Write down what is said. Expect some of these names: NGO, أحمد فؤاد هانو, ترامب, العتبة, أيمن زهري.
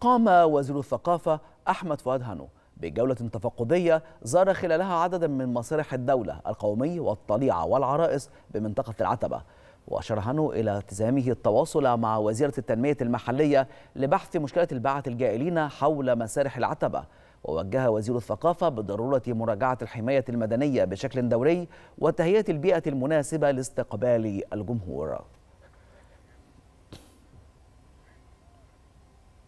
قام وزير الثقافة أحمد فؤاد هانو بجولة تفقدية زار خلالها عددا من مسارح الدولة القومي والطليعة والعرائس بمنطقة العتبة. وأشار هانو إلى التزامه التواصل مع وزيرة التنمية المحلية لبحث مشكلة البعث الجائلين حول مسارح العتبة. ووجه وزير الثقافة بضرورة مراجعة الحماية المدنية بشكل دوري وتهيئة البيئة المناسبة لاستقبال الجمهور.